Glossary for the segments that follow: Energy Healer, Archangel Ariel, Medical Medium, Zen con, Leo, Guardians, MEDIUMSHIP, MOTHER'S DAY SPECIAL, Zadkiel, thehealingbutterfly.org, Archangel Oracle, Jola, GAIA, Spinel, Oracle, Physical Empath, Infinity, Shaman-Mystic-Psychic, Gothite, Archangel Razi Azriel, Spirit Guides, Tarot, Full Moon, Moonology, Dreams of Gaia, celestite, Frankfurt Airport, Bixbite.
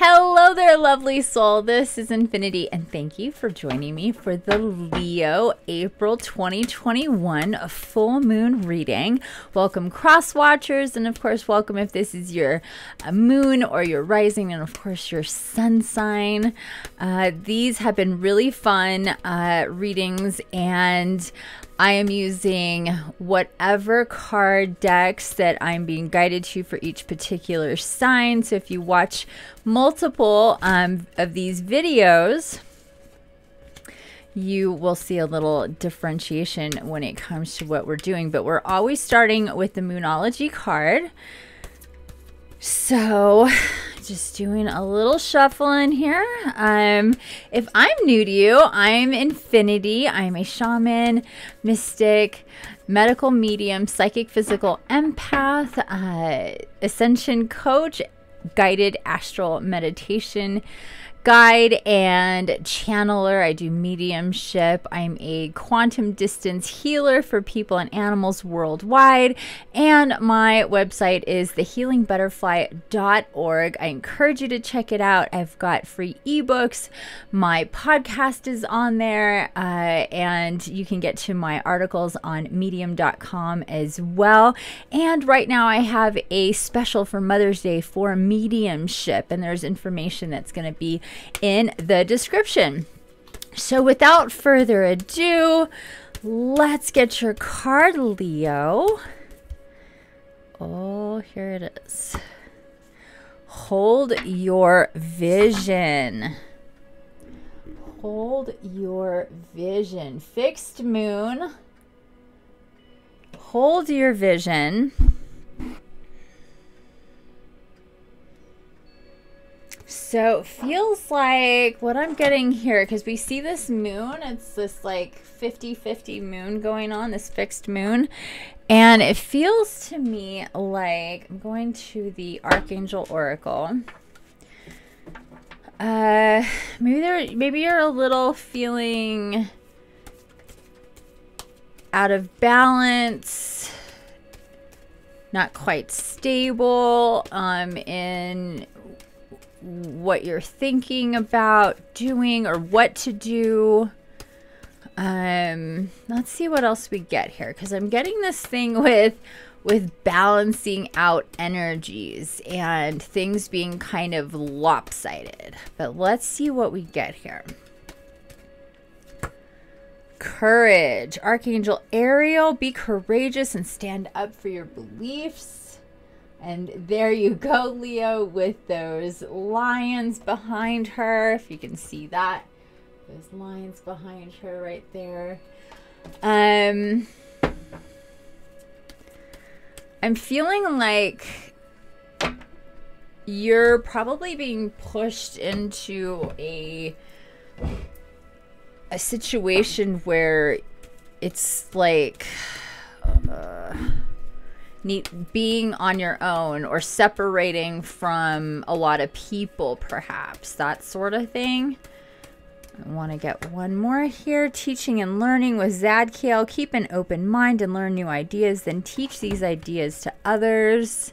Hello there, lovely soul. This is Infinity, and thank you for joining me for the Leo April 2021 full moon reading. Welcome, cross watchers, and of course, welcome if this is your moon or your rising, and of course, your sun sign. These have been really fun readings, and I am using whatever card decks that I'm being guided to for each particular sign. So if you watch multiple of these videos, you will see a little differentiation when it comes to what we're doing. But we're always starting with the Moonology card. So just doing a little shuffling here. If I'm new to you, I'm Infinity. I'm a shaman, mystic, medical medium, psychic, physical empath, ascension coach, guided astral meditation guide, and channeler. I do mediumship. I'm a quantum distance healer for people and animals worldwide, and my website is thehealingbutterfly.org. I encourage you to check it out. I've got free ebooks. My podcast is on there, and you can get to my articles on medium.com as well. And right now I have a special for Mother's Day for mediumship, and there's information that's going to be in the description. So without further ado, let's get your card, Leo. Oh, here it is. Hold your vision. Hold your vision. Fixed moon. Hold your vision. So feels like what I'm getting here, because we see this moon, it's this like 50-50 moon going on, this fixed moon. And it feels to me like I'm going to the Archangel Oracle. Maybe you're a little feeling out of balance, not quite stable in what you're thinking about doing or what to do. Let's see what else we get here, because I'm getting this thing with balancing out energies and things being kind of lopsided. But let's see what we get here. Courage. Archangel Ariel, be courageous and stand up for your beliefs. And there you go, Leo, with those lions behind her, if you can see that. Those lions behind her right there. I'm feeling like you're probably being pushed into a situation where it's like being on your own or separating from a lot of people, perhaps, that sort of thing. I want to get one more here. Teaching and learning with Zadkiel. Keep an open mind and learn new ideas, then teach these ideas to others.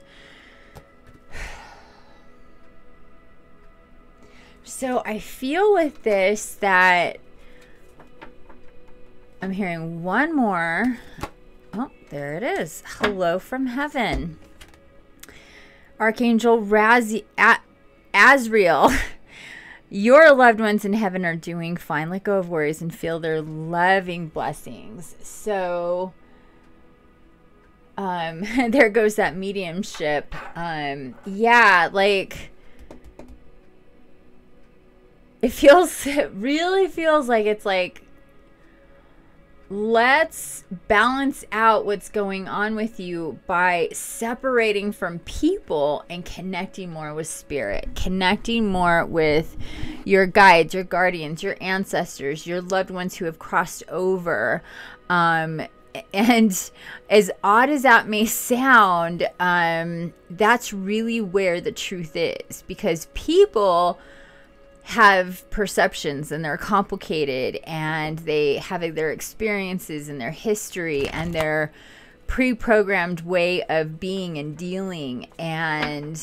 So I feel with this that I'm hearing one more. Oh, there it is. Hello from heaven. Archangel Razi Azriel. Your loved ones in heaven are doing fine. Let go of worries and feel their loving blessings. So there goes that mediumship. Yeah, like it really feels like it's like, let's balance out what's going on with you by separating from people and connecting more with spirit, connecting more with your guides, your guardians, your ancestors, your loved ones who have crossed over. And as odd as that may sound, that's really where the truth is, because people have perceptions, and they're complicated, and they have their experiences and their history and their pre-programmed way of being and dealing. And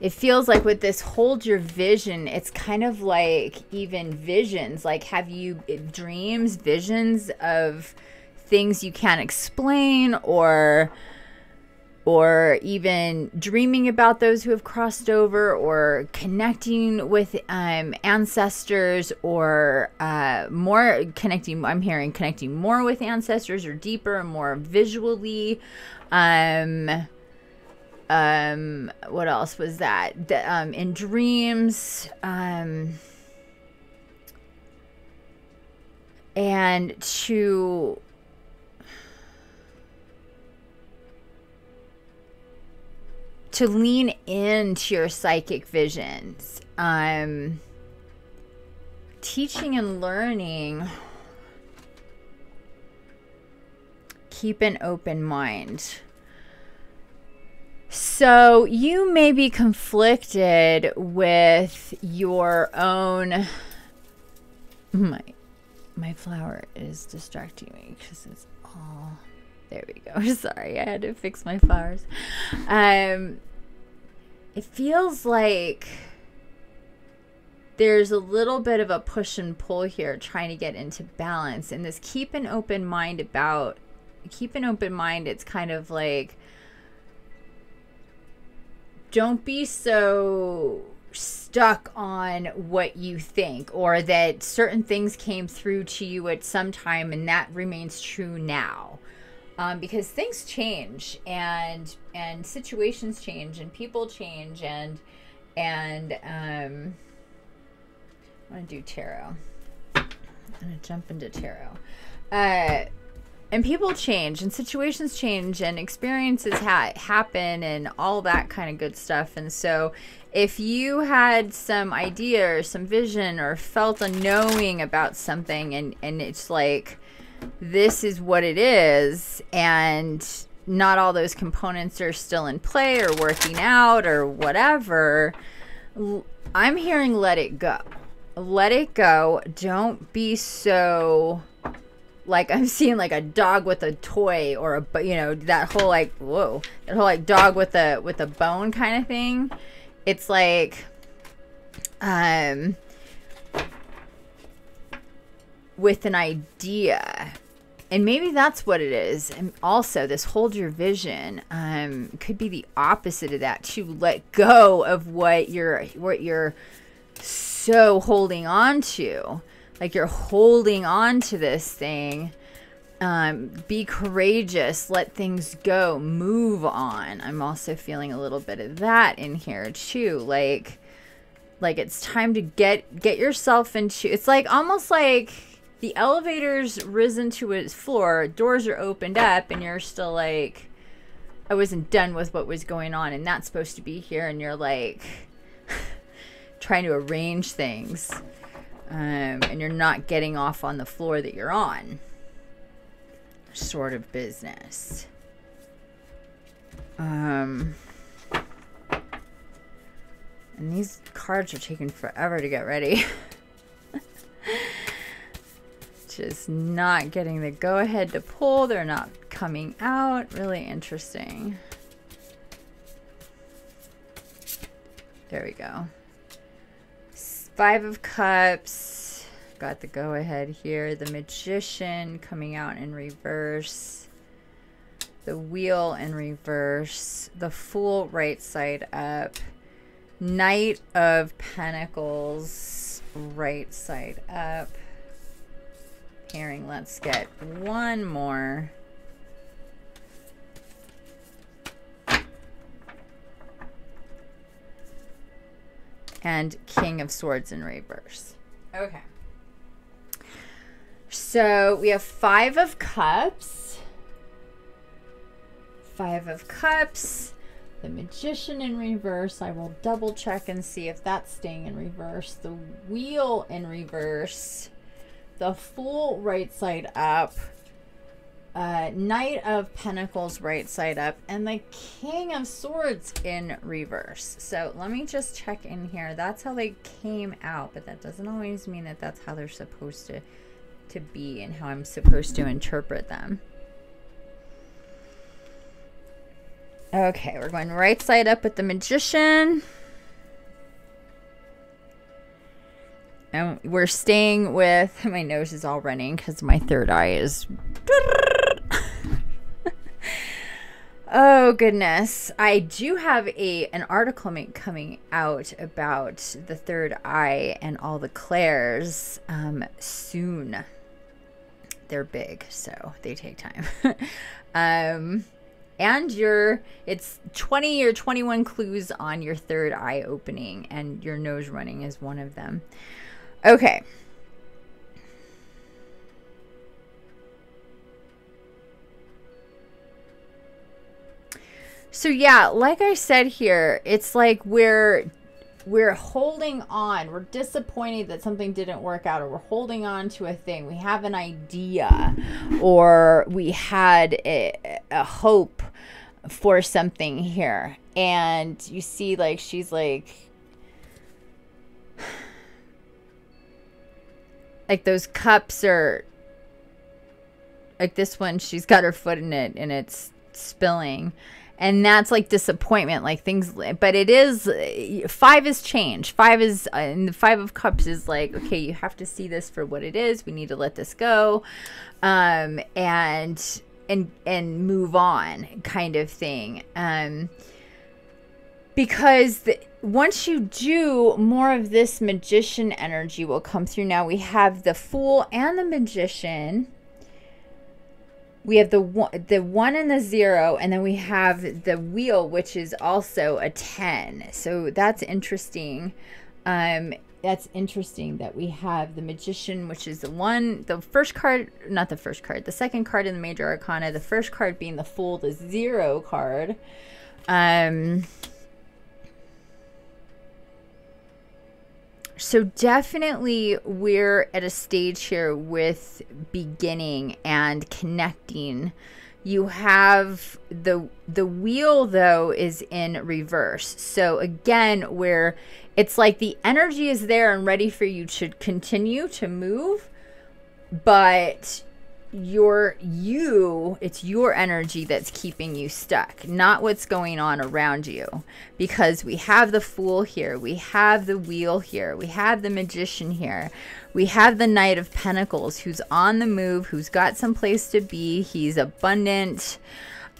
It feels like with this hold your vision, it's kind of like even visions, like have you dreams, visions of things you can't explain, or even dreaming about those who have crossed over, or connecting with ancestors, or more connecting, I'm hearing connecting more with ancestors, or deeper and more visually. What else was that? In dreams, and to lean into your psychic visions, teaching and learning. Keep an open mind. So you may be conflicted with your own, my flower is distracting me because it's all, there we go. Sorry, I had to fix my flowers. It feels like there's a little bit of a push and pull here, trying to get into balance. And this keep an open mind about, keep an open mind, it's kind of like, don't be so stuck on what you think, or that certain things came through to you at some time and that remains true now, because things change, and situations change, and people change, and I want to do tarot. I'm gonna jump into tarot. And people change, and situations change, and experiences happen, and all that kind of good stuff. And so if you had some idea or some vision or felt a knowing about something, and it's like, this is what it is, and not all those components are still in play or working out or whatever, I'm hearing let it go. Let it go. Don't be so... like I'm seeing like a dog with a toy, or a, you know, that whole like, whoa, that whole like dog with a bone kind of thing. It's like, with an idea, and maybe that's what it is. And also this hold your vision, could be the opposite of that, to let go of what you're so holding on to. Like you're holding on to this thing. Be courageous. Let things go. Move on. I'm also feeling a little bit of that in here too. Like it's time to get yourself into... It's like almost like the elevator's risen to its floor. Doors are opened up and you're still like, I wasn't done with what was going on and that's supposed to be here. And you're like trying to arrange things. And you're not getting off on the floor that you're on, sort of business. And these cards are taking forever to get ready. Just not getting the go-ahead to pull. They're not coming out. Really interesting. There we go. Five of Cups, got the go-ahead here. The Magician coming out in reverse. The Wheel in reverse. The Fool right side up. Knight of Pentacles right side up. Pairing, let's get one more. And King of Swords in reverse. Okay. So we have Five of Cups. Five of Cups. The Magician in reverse. I will double check and see if that's staying in reverse. The Wheel in reverse. The Fool right side up. Knight of Pentacles right side up, and the King of Swords in reverse. So let me just check in here. That's how they came out, but that doesn't always mean that that's how they're supposed to be and how I'm supposed to interpret them. Okay, we're going right side up with the Magician. And we're staying with, my nose is all running because my third eye is. Oh goodness. I do have an article coming out about the third eye and all the clairs soon. They're big, so they take time. And it's 20 or 21 clues on your third eye opening, and your nose running is one of them. Okay. So yeah, like I said here, it's like we're holding on. We're disappointed that something didn't work out, or we're holding on to a thing. We have an idea, or we had a hope for something here. And you see, like, she's like those cups are like this one. She's got her foot in it and it's spilling. And that's like disappointment, like things, but it is, 5 is change. 5 is, and the 5 of cups is like, okay, you have to see this for what it is. We need to let this go, and move on, kind of thing. Because once you do, more of this magician energy will come through. Now we have the fool and the magician. We have the one and the zero, and then we have the wheel, which is also a 10. So that's interesting. That's interesting that we have the magician, which is the one, the first card, not the first card, the second card in the major arcana, the first card being the fool, the zero card. So definitely we're at a stage here with beginning and connecting. You have the wheel, though, is in reverse. So again, where it's like the energy is there and ready for you to continue to move, but it's your energy that's keeping you stuck, not what's going on around you. Because we have the fool here, we have the wheel here, we have the magician here, we have the knight of pentacles, who's on the move, who's got some place to be, he's abundant,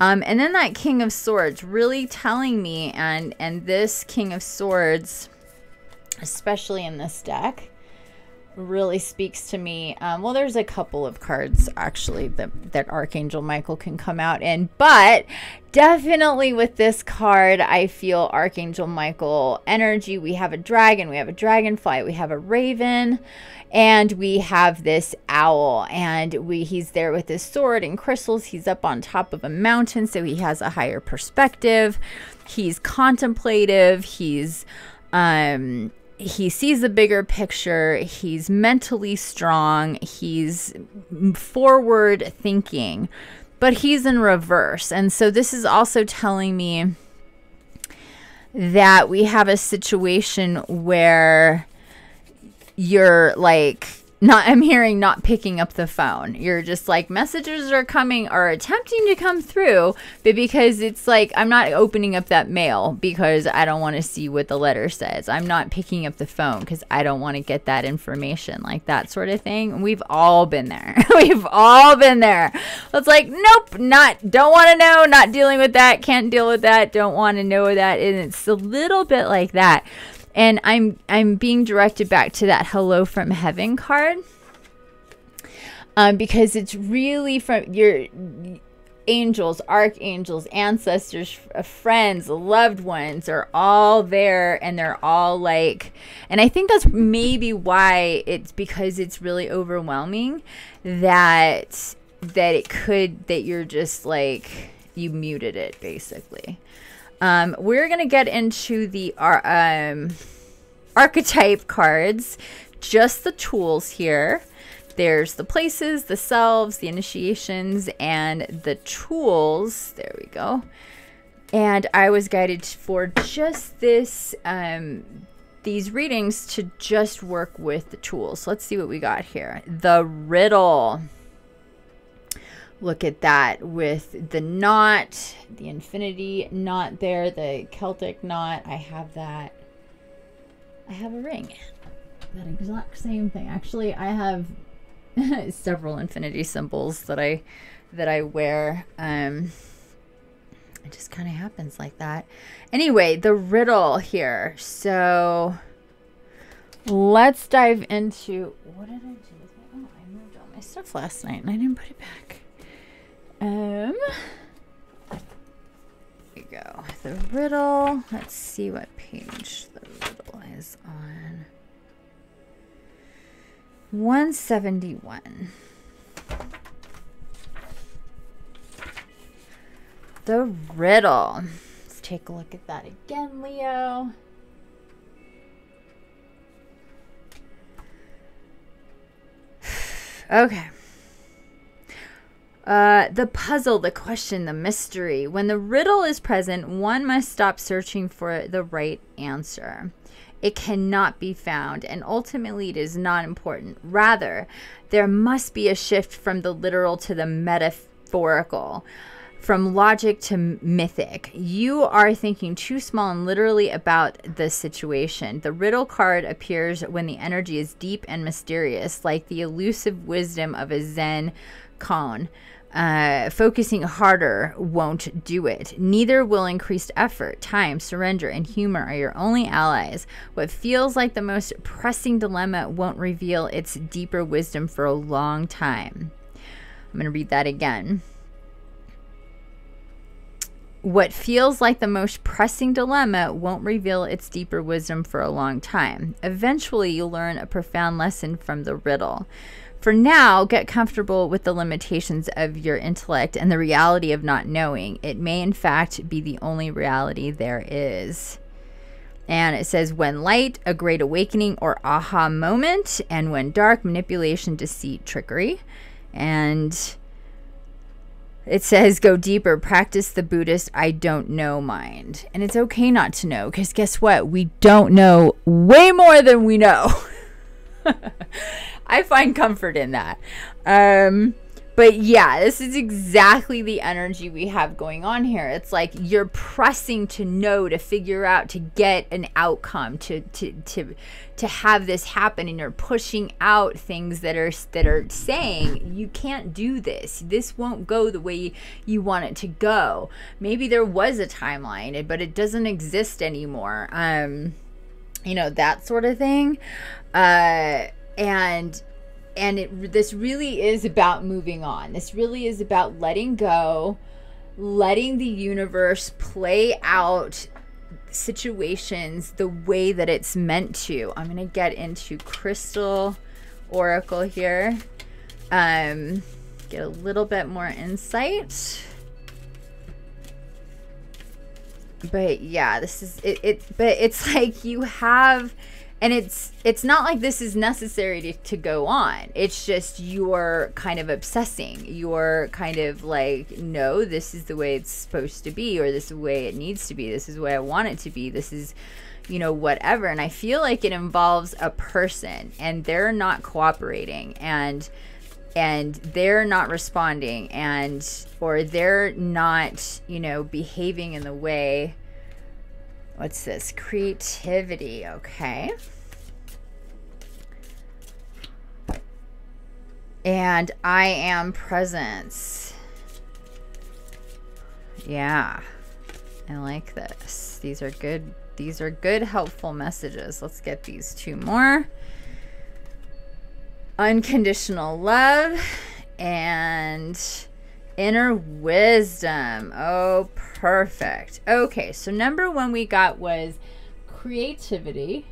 and then that king of swords, really telling me, and this king of swords, especially in this deck, really speaks to me. Well, there's a couple of cards actually that Archangel Michael can come out in, but definitely with this card, I feel Archangel Michael energy. We have a dragon, we have a dragonfly, we have a raven, and we have this owl, and he's there with his sword and crystals. He's up on top of a mountain, so he has a higher perspective. He's contemplative. He sees the bigger picture. He's mentally strong. He's forward thinking, but he's in reverse. And so this is also telling me that we have a situation where you're like, I'm hearing not picking up the phone. You're just like, messages are coming or attempting to come through, but because it's like, I'm not opening up that mail because I don't want to see what the letter says. I'm not picking up the phone because I don't want to get that information, like that sort of thing. And we've all been there. We've all been there. It's like, nope, don't want to know, not dealing with that, can't deal with that, don't want to know that. And it's a little bit like that. And I'm being directed back to that Hello from Heaven card, because it's really from your angels, archangels, ancestors, friends, loved ones are all there, and they're all like, and I think that's maybe why it's, because it's really overwhelming that you're just like, you muted it basically. We're going to get into the archetype cards, just the tools here. There's the places, the selves, the initiations, and the tools. There we go. And I was guided for just this, these readings to just work with the tools. So let's see what we got here. The riddle. Look at that with the knot, the infinity knot there, the Celtic knot. I have that. I have a ring. that exact same thing. Actually, I have several infinity symbols that I wear. It just kind of happens like that. Anyway, the riddle here. So let's dive into, what did I do? Oh, I moved all my stuff last night and I didn't put it back. There you go. The riddle. Let's see what page the riddle is on. 171. The riddle. Let's take a look at that again, Leo. Okay. The puzzle, the question, the mystery. When the riddle is present, one must stop searching for the right answer. It cannot be found, and ultimately it is not important. Rather, there must be a shift from the literal to the metaphorical, from logic to mythic. You are thinking too small and literally about the situation. The riddle card appears when the energy is deep and mysterious, like the elusive wisdom of a Zen con. Focusing harder won't do it. Neither will increased effort, time, surrender, and humor are your only allies. What feels like the most pressing dilemma won't reveal its deeper wisdom for a long time. I'm going to read that again. What feels like the most pressing dilemma won't reveal its deeper wisdom for a long time. Eventually, you'll learn a profound lesson from the riddle. For now, get comfortable with the limitations of your intellect and the reality of not knowing. It may, in fact, be the only reality there is. And it says, when light, a great awakening or aha moment, and when dark, manipulation, deceit, trickery. And it says, go deeper, practice the Buddhist I don't know mind. And it's okay not to know, because guess what? We don't know way more than we know. I find comfort in that. But yeah, this is exactly the energy we have going on here. It's like you're pressing to know, to figure out, to get an outcome, to have this happen, and you're pushing out things that are saying you can't do this. This won't go the way you want it to go. Maybe there was a timeline, but it doesn't exist anymore. You know, that sort of thing. And this really is about moving on. This really is about letting go, letting the universe play out situations the way that it's meant to. I'm going to get into Crystal Oracle here. Get a little bit more insight. But yeah, this is it, but it's like you have... And it's not like this is necessary to go on. It's just you're kind of obsessing. You're kind of like, no, this is the way it's supposed to be, or this is the way it needs to be. This is the way I want it to be. This is, you know, whatever. And I feel like it involves a person, and they're not cooperating, and they're not responding, or they're not, you know, behaving in the way. What's this? Creativity. Okay. And I am presence. Yeah. I like this. These are good. These are good, helpful messages. Let's get these two more. Unconditional love and inner wisdom. Oh, perfect. Okay, so number one we got was creativity.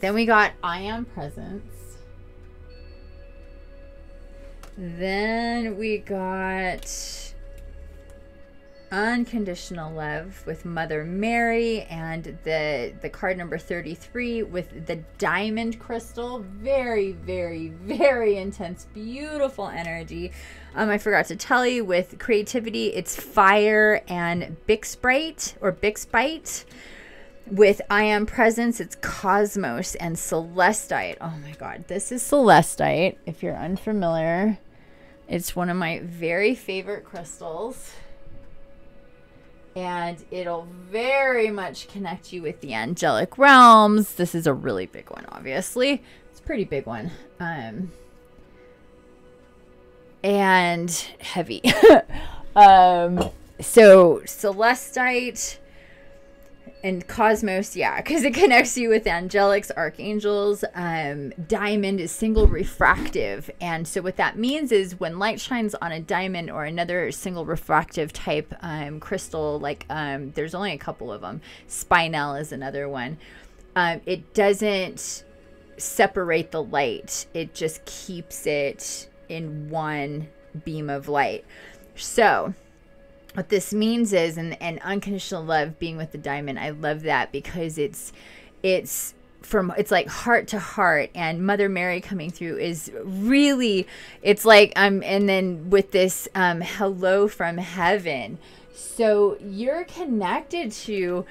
Then we got I am presence. Then we got unconditional love with Mother Mary, and the card number 33 with the diamond crystal. Very, very, very intense, beautiful energy. I forgot to tell you, with creativity, it's fire and Bixbite, or Bixbite. With I am presence, it's cosmos and celestite. Oh my god, this is celestite. If you're unfamiliar, it's one of my very favorite crystals. and it'll very much connect you with the angelic realms. This is a really big one, obviously. It's a pretty big one. And heavy. So celestite and cosmos, yeah, because it connects you with angelics, archangels. Diamond is single refractive, and so what that means is when light shines on a diamond or another single refractive type crystal, like there's only a couple of them. Spinel is another one. It doesn't separate the light; it just keeps it in one beam of light. So what this means is, and unconditional love being with the diamond, I love that because it's like heart to heart, and Mother Mary coming through is really, it's like, and then with this hello from heaven. So you're connected to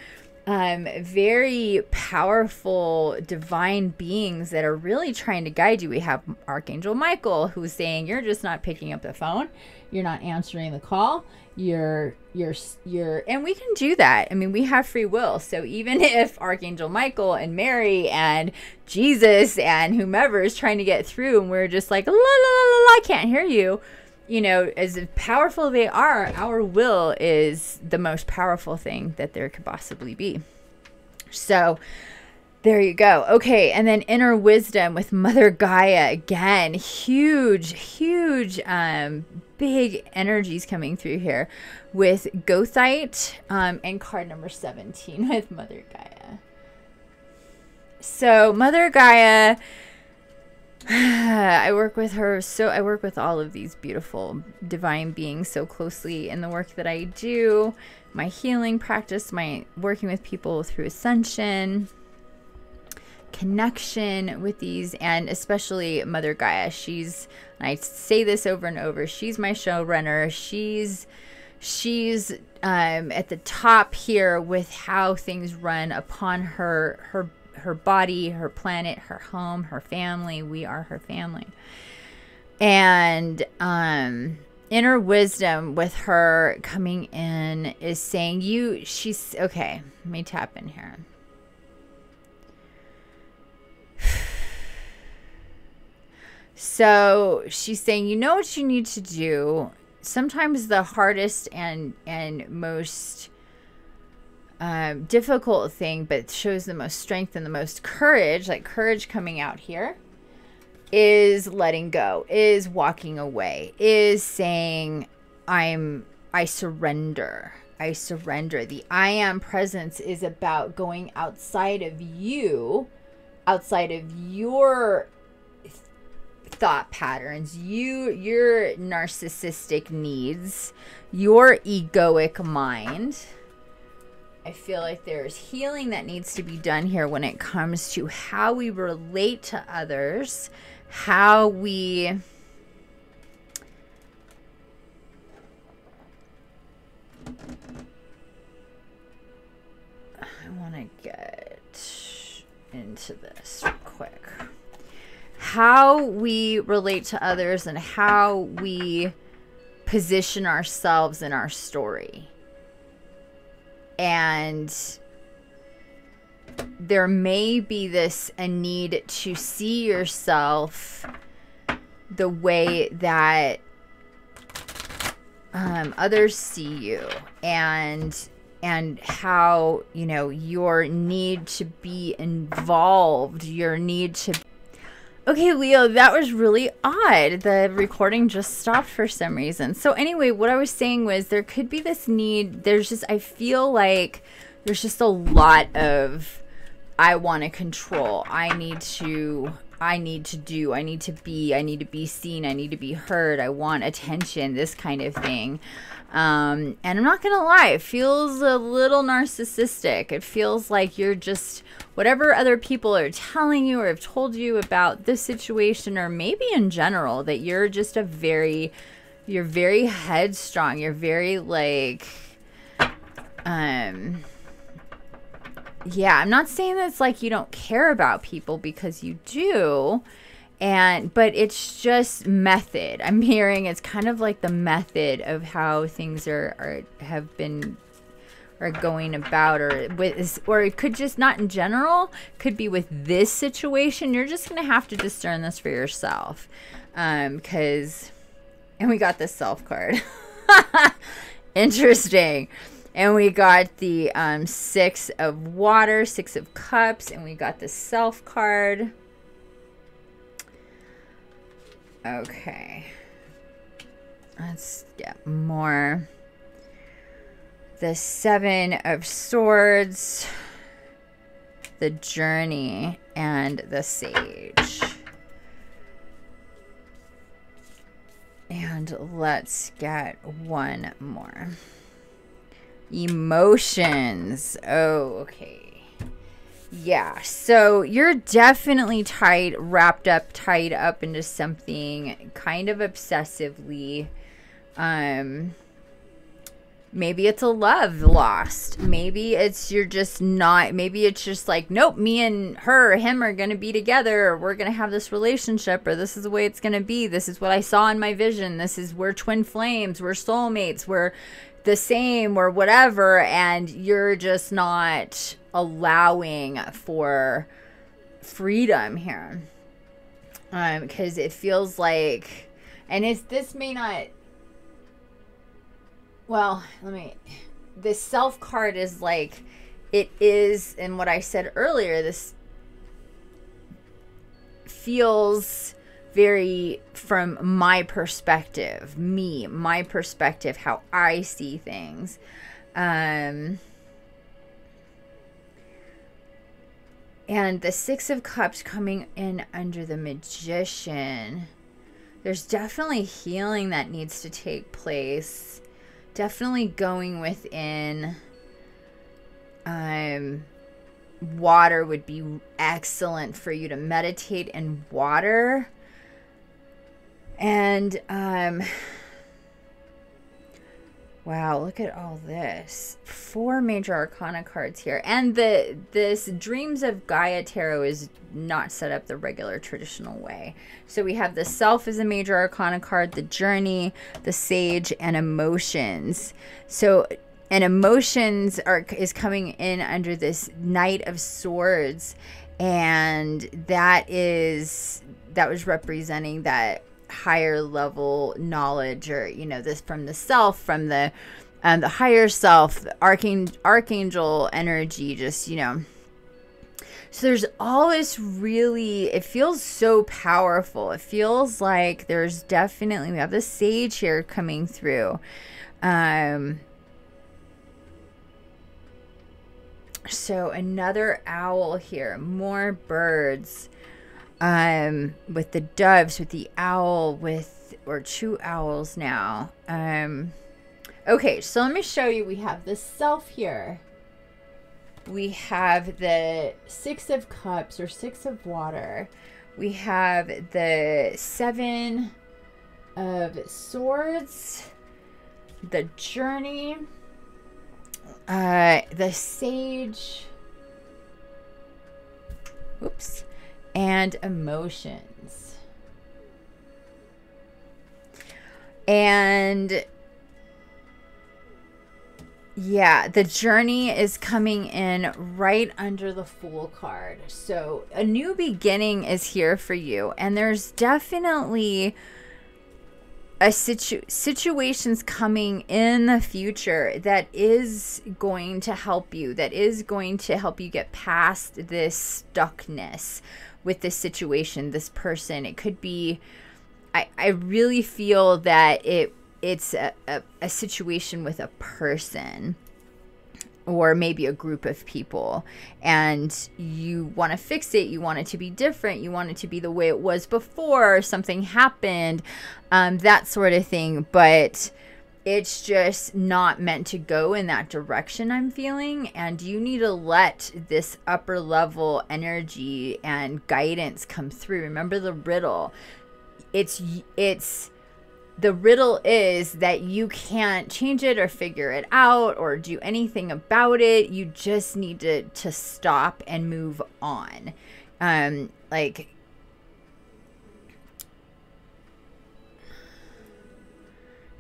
very powerful divine beings that are really trying to guide you. We have Archangel Michael, who's saying you're just not picking up the phone, you're not answering the call, you're and we can do that. I mean, we have free will. So even if Archangel Michael and Mary and Jesus and whomever is trying to get through, and we're just like la la la la, I can't hear you, you know, as powerful they are, our will is the most powerful thing that there could possibly be. So there you go. Okay, and then inner wisdom with Mother Gaia again. Huge, huge, big energies coming through here with Gothite and card number 17 with Mother Gaia. So Mother Gaia, I work with her, so I work with all of these beautiful divine beings so closely in the work that I do, my healing practice, my working with people through ascension, connection with these, and especially Mother Gaia. She's, and I say this over and over, she's my showrunner. She's at the top here with how things run upon her body, her planet, her home, her family. We are her family. And inner wisdom with her coming in is saying you, she's, okay, let me tap in here. So she's saying, you know what you need to do. Sometimes the hardest and most difficult thing, but shows the most strength and the most courage, like courage coming out here, is letting go, is walking away, is saying I surrender. I surrender. The I am presence is about going outside of you, outside of your thought patterns, your narcissistic needs, your egoic mind. I feel like there's healing that needs to be done here when it comes to how we relate to others, how we I want to get into this real quick. How we relate to others and how we position ourselves in our story. And there may be this a need to see yourself the way that others see you, and how, you know, your need to be involved, your need to. Okay, Leo, that was really odd. The recording just stopped for some reason. So anyway, what I was saying was there could be this need. There's just, I feel like there's just a lot of I want to control. I need to do. I need to be seen. I need to be heard. I want attention, this kind of thing. And I'm not going to lie, it feels a little narcissistic. It feels like you're just, whatever other people are telling you or have told you about this situation, or maybe in general, that you're just a very, you're very headstrong. You're very like, yeah, I'm not saying that it's like you don't care about people, because you do. But it's just method. I'm hearing it's kind of like the method of how things have been are going about, or with, or it could just not in general, could be with this situation. You're just going to have to discern this for yourself. And we got the self card. Interesting. And we got the Six of Water, Six of Cups, and we got the self card. Okay. Let's get more. The Seven of Swords, the Journey, and the Sage. And let's get one more. Emotions. Oh, okay. Yeah, so you're definitely tied, wrapped up, tied up into something kind of obsessively. Maybe it's a love lost. Maybe it's you're just not, maybe it's just like, nope, me and her or him are going to be together, or we're going to have this relationship, or this is the way it's going to be. This is what I saw in my vision. This is, we're twin flames, we're soulmates, we're the same, or whatever. And you're just not allowing for freedom here. Because it feels like, and it's, this may not, well, let me, this self card is like, it is, and what I said earlier, this feels very, from my perspective, me, my perspective, how I see things. And the Six of Cups coming in under the Magician. There's definitely healing that needs to take place. Definitely going within. Water would be excellent for you to meditate in water. And wow, look at all this. Four major arcana cards here. And this Dreams of Gaia tarot is not set up the regular traditional way. So we have the self as a major arcana card, the Journey, the Sage, and Emotions. So, and Emotions is coming in under this Knight of Swords, and that is, that was representing that higher level knowledge, or you know, this from the self, from the higher self, the archangel energy, just, you know. So there's all this, really, it feels so powerful. It feels like there's definitely, we have the Sage here coming through. So another owl here, more birds. With the doves, with the owl, with, or two owls now. Okay, so let me show you. We have the self here. We have the Six of Cups, or Six of Water. We have the Seven of Swords, the Journey, the Sage. Oops. And Emotions. And yeah, the Journey is coming in right under the Fool card. So a new beginning is here for you, and there's definitely a situations coming in the future that is going to help you, that is going to help you get past this stuckness with this situation, this person. It could be, I really feel that it's a situation with a person, or maybe a group of people, and you want to fix it, you want it to be different, you want it to be the way it was before something happened, that sort of thing. But it's just not meant to go in that direction, I'm feeling. And you need to let this upper level energy and guidance come through. Remember the riddle. It's the riddle is that you can't change it or figure it out or do anything about it. You just need to stop and move on. Like,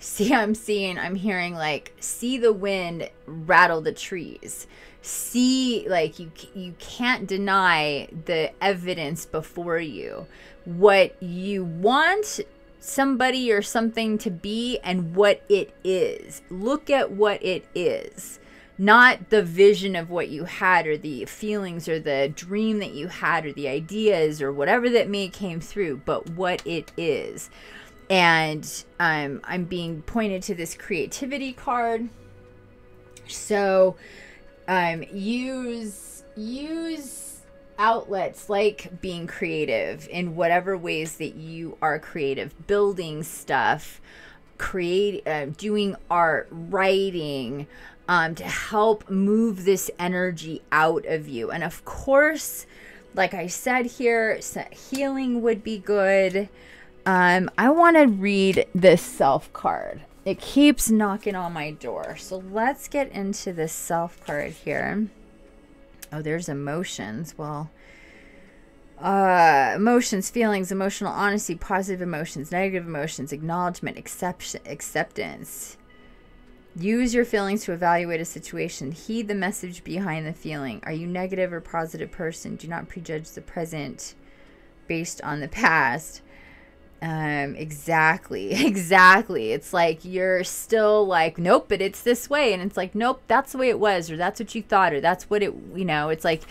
See, I'm hearing like, see the wind rattle the trees. See, like you can't deny the evidence before you. What you want somebody or something to be and what it is. Look at what it is. Not the vision of what you had or the feelings or the dream that you had or the ideas or whatever that may came through, but what it is. And I'm being pointed to this creativity card. So use outlets like being creative in whatever ways that you are creative, building stuff, doing art, writing, to help move this energy out of you. And of course, like I said here, healing would be good. I want to read this self card. It keeps knocking on my door. So let's get into this self card here. Oh, there's emotions. Well, emotions, feelings, emotional honesty, positive emotions, negative emotions, acknowledgement, acceptance. Use your feelings to evaluate a situation. Heed the message behind the feeling. Are you negative or positive person? Do not prejudge the present based on the past. Exactly. It's like, you're still like, nope, but it's this way. And it's like, nope, that's the way it was, or that's what you thought, or that's what it, you know, it's like,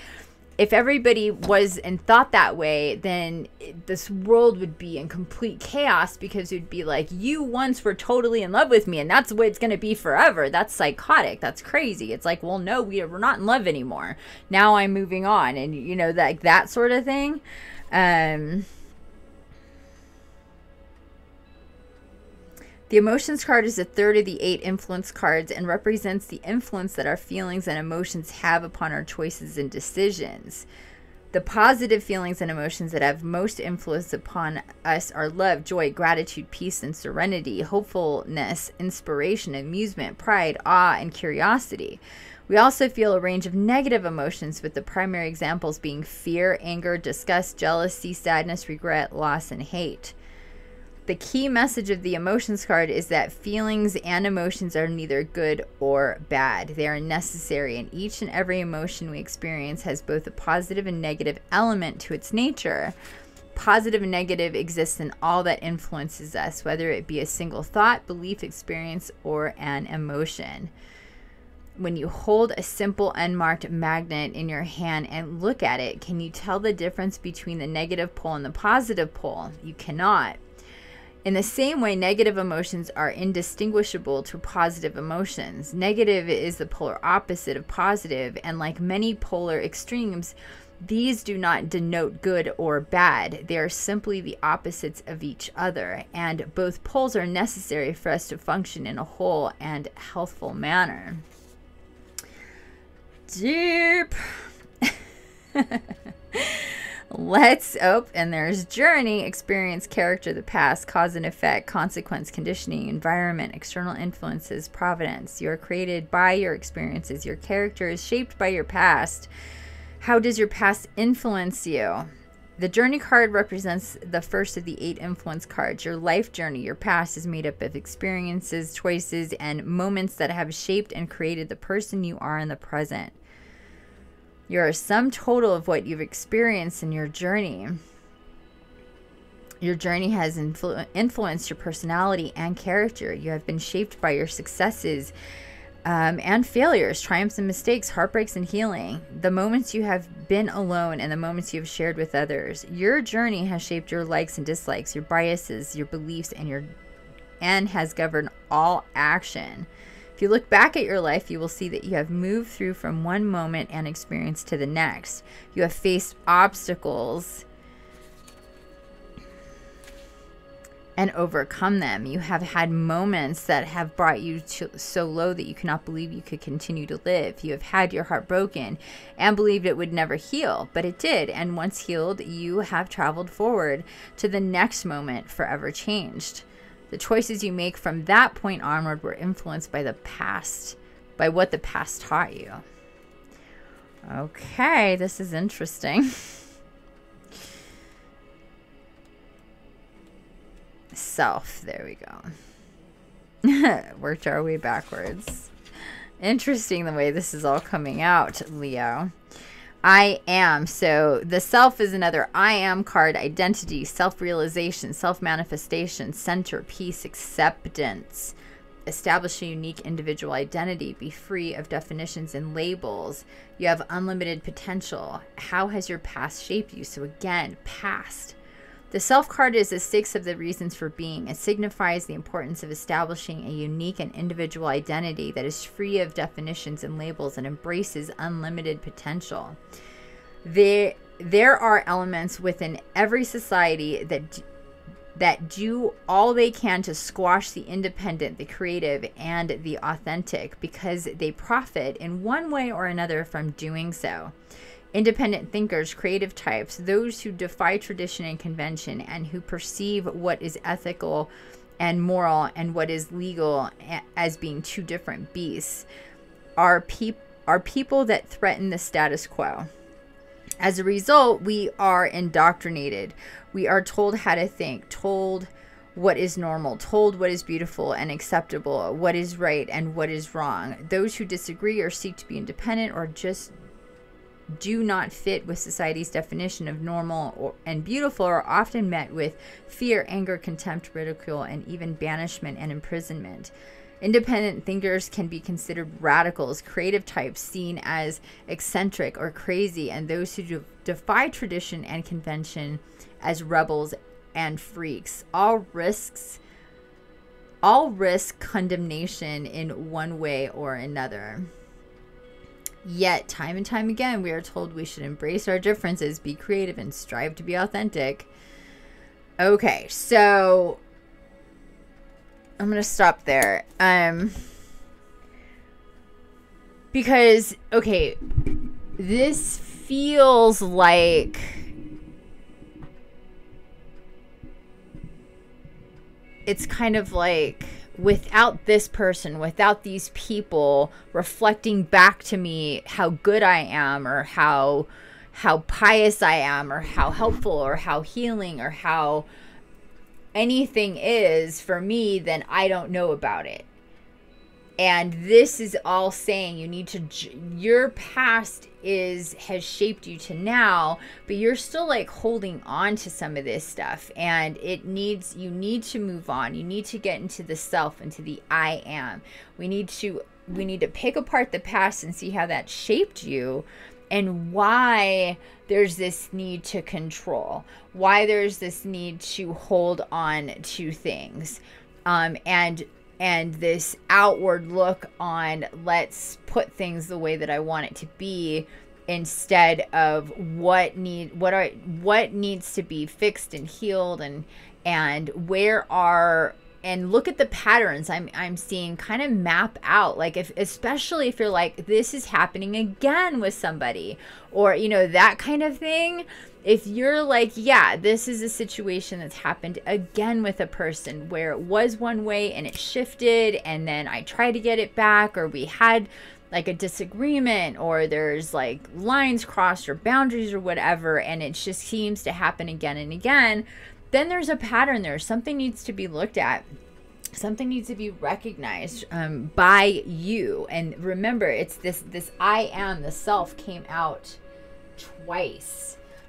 if everybody was and thought that way, then this world would be in complete chaos, because it would be like, you once were totally in love with me and that's the way it's going to be forever. That's psychotic. That's crazy. It's like, well, no, we're not in love anymore. Now I'm moving on. And you know, like that sort of thing. The emotions card is a third of the 8 influence cards and represents the influence that our feelings and emotions have upon our choices and decisions. The positive feelings and emotions that have most influence upon us are love, joy, gratitude, peace, and serenity, hopefulness, inspiration, amusement, pride, awe, and curiosity. We also feel a range of negative emotions, with the primary examples being fear, anger, disgust, jealousy, sadness, regret, loss, and hate. The key message of the emotions card is that feelings and emotions are neither good or bad. They are necessary, and each and every emotion we experience has both a positive and negative element to its nature. Positive and negative exists in all that influences us, whether it be a single thought, belief, experience, or an emotion. When you hold a simple unmarked magnet in your hand and look at it, can you tell the difference between the negative pole and the positive pole? You cannot. In the same way, negative emotions are indistinguishable to positive emotions. Negative is the polar opposite of positive, and like many polar extremes, these do not denote good or bad. They are simply the opposites of each other, and both poles are necessary for us to function in a whole and healthful manner. Deep. Let's open, and there's journey, experience, character, the past, cause and effect, consequence, conditioning, environment, external influences, providence. You are created by your experiences. Your character is shaped by your past. How does your past influence you? The journey card represents the first of the 8 influence cards. Your life journey, your past, is made up of experiences, choices, and moments that have shaped and created the person you are in the present. You're a sum total of what you've experienced in your journey. Your journey has influenced your personality and character. You have been shaped by your successes and failures, triumphs and mistakes, heartbreaks and healing, the moments you have been alone and the moments you have shared with others. Your journey has shaped your likes and dislikes, your biases, your beliefs, and has governed all action. If you look back at your life, you will see that you have moved through from one moment and experience to the next. You have faced obstacles and overcome them. You have had moments that have brought you to so low that you cannot believe you could continue to live. You have had your heart broken and believed it would never heal, but it did. And once healed, you have traveled forward to the next moment, forever changed. The choices you make from that point onward were influenced by the past, by what the past taught you. Okay, this is interesting. Self, there we go. Worked our way backwards. Interesting the way this is all coming out, Leo. I am. So the self is another I am card. Identity, self-realization, self-manifestation, center, peace, acceptance. Establish a unique individual identity. Be free of definitions and labels. You have unlimited potential. How has your past shaped you? So again, past. The self card is the six of the reasons for being. It signifies the importance of establishing a unique and individual identity that is free of definitions and labels and embraces unlimited potential. There are elements within every society that do all they can to squash the independent, the creative, and the authentic because they profit in one way or another from doing so. Independent thinkers, creative types, those who defy tradition and convention and who perceive what is ethical and moral and what is legal as being two different beasts are people that threaten the status quo. As a result, we are indoctrinated. We are told how to think, told what is normal, told what is beautiful and acceptable, what is right and what is wrong. Those who disagree or seek to be independent or just do not fit with society's definition of normal and beautiful are often met with fear, anger, contempt, ridicule, and even banishment and imprisonment. Independent thinkers can be considered radicals, creative types seen as eccentric or crazy, and those who defy tradition and convention as rebels and freaks. All risk condemnation in one way or another. Yet, time and time again, we are told we should embrace our differences, be creative, and strive to be authentic. Okay, so I'm going to stop there. Because, okay, this feels like it's kind of like, without this person, without these people reflecting back to me how good I am or how pious I am or how helpful or how healing or how anything is for me, then I don't know about it. And this is all saying you need to, your past has shaped you to now, but you're still like holding on to some of this stuff, and you need to move on. You need to get into the self, into the I am. We need to pick apart the past and see how that shaped you and why there's this need to control, why there's this need to hold on to things. And this outward look on let's put things the way that I want it to be instead of what needs to be fixed and healed and where are, and look at the patterns I'm seeing, kind of map out, like especially if you're like, this is happening again with somebody, or you know, that kind of thing. If you're like, yeah, this is a situation that's happened again with a person where it was one way and it shifted and then I try to get it back, or we had like a disagreement, or there's like lines crossed or boundaries or whatever, and it just seems to happen again and again, then there's a pattern there. Something needs to be looked at. Something needs to be recognized by you. And remember, it's this I am, the self came out twice.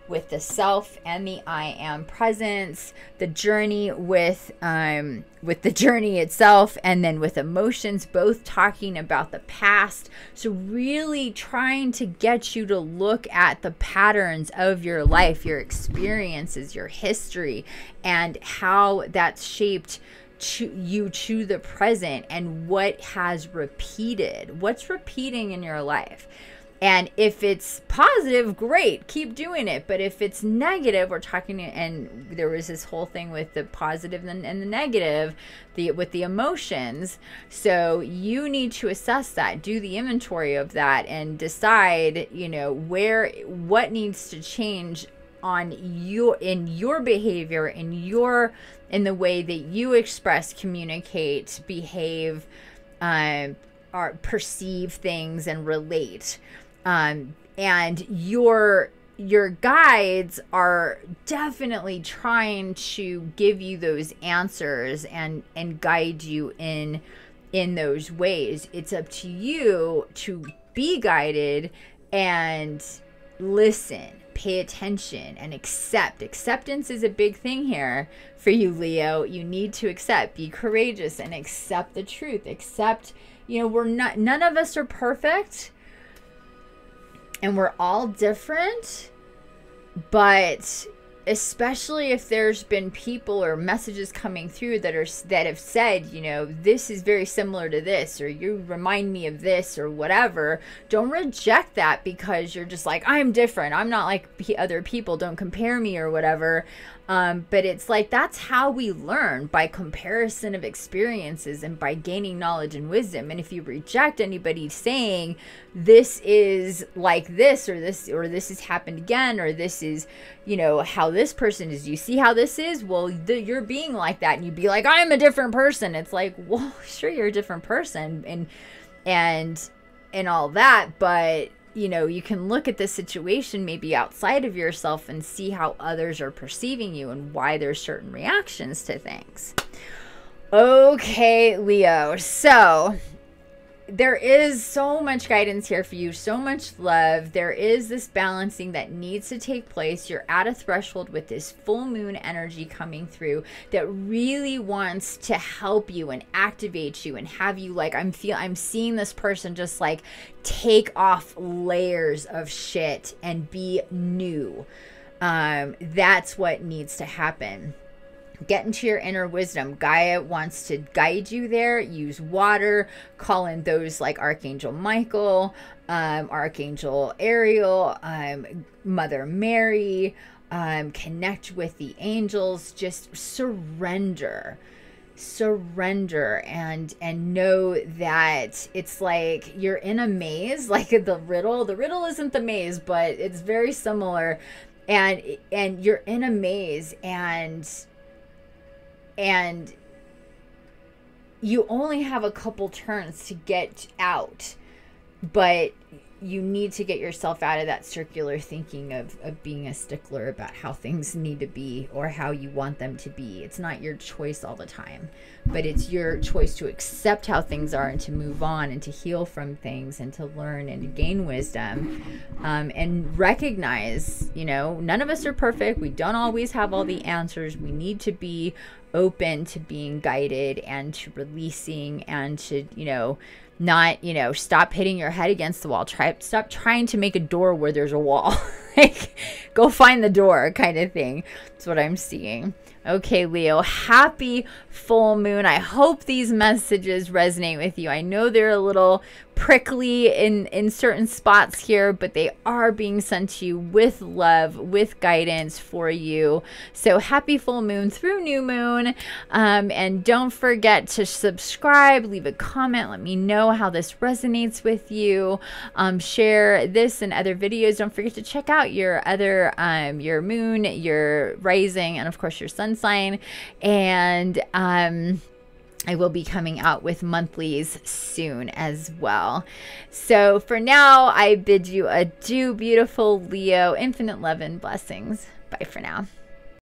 With the self and the I am presence, the journey with the journey itself, and then with emotions, both talking about the past. So really trying to get you to look at the patterns of your life, your experiences, your history, and how that's shaped you to the present, and what has repeated, what's repeating in your life. And if it's positive, great, keep doing it. But if it's negative, we're talking, and there was this whole thing with the positive and the negative, with the emotions. So you need to assess that, do the inventory of that, and decide, you know, what needs to change in your behavior, in the way that you express, communicate, behave, or perceive things and relate. And your guides are definitely trying to give you those answers and guide you in in those ways. It's up to you to be guided and listen, pay attention, and accept. Acceptance is a big thing here for you, Leo. You need to accept, be courageous, and accept the truth. Accept, you know, we're not, none of us are perfect, and we're all different, but especially if there's been people or messages coming through that are, that have said, you know, this is very similar to this, or you remind me of this, or whatever, don't reject that because you're just like, I'm different, I'm not like other people, don't compare me or whatever. But it's like, that's how we learn, by comparison of experiences and by gaining knowledge and wisdom. And if you reject anybody saying this is like this, or this, or this has happened again, or this is, you know, how this person is, you see how this is, well, you're being like that, and you'd be like, I'm a different person. It's like, well, sure, you're a different person and all that, but you know, you can look at the situation maybe outside of yourself and see how others are perceiving you and why there's certain reactions to things. Okay, Leo. So there is so much guidance here for you, so much love. There is this balancing that needs to take place. You're at a threshold with this full moon energy coming through that really wants to help you and activate you and have you like, I'm seeing this person just like take off layers of shit and be new. That's what needs to happen. Get into your inner wisdom. Gaia wants to guide you there. Use water. Call in those like Archangel Michael, Archangel Ariel, Mother Mary. Connect with the angels. Just surrender. Surrender and know that it's like you're in a maze, like the riddle. The riddle isn't the maze, but it's very similar. And you're in a maze, and you only have a couple turns to get out, but you need to get yourself out of that circular thinking of being a stickler about how things need to be or how you want them to be. It's not your choice all the time, but it's your choice to accept how things are and to move on and to heal from things and to learn and to gain wisdom, and recognize, you know, none of us are perfect. We don't always have all the answers. We need to be open to being guided and to releasing and to, you know, not, you know, stop hitting your head against the wall. Stop trying to make a door where there's a wall. Like, go find the door kind of thing. That's what I'm seeing. Okay, Leo, happy full moon. I hope these messages resonate with you. I know they're a little prickly in certain spots here, but they are being sent to you with love, with guidance for you. So happy full moon through new moon. And don't forget to subscribe, leave a comment, let me know how this resonates with you. Share this and other videos. Don't forget to check out your other, your moon, your rising, and of course your sun sign. And I will be coming out with monthlies soon as well. So for now, I bid you adieu, beautiful Leo. Infinite love and blessings. Bye for now.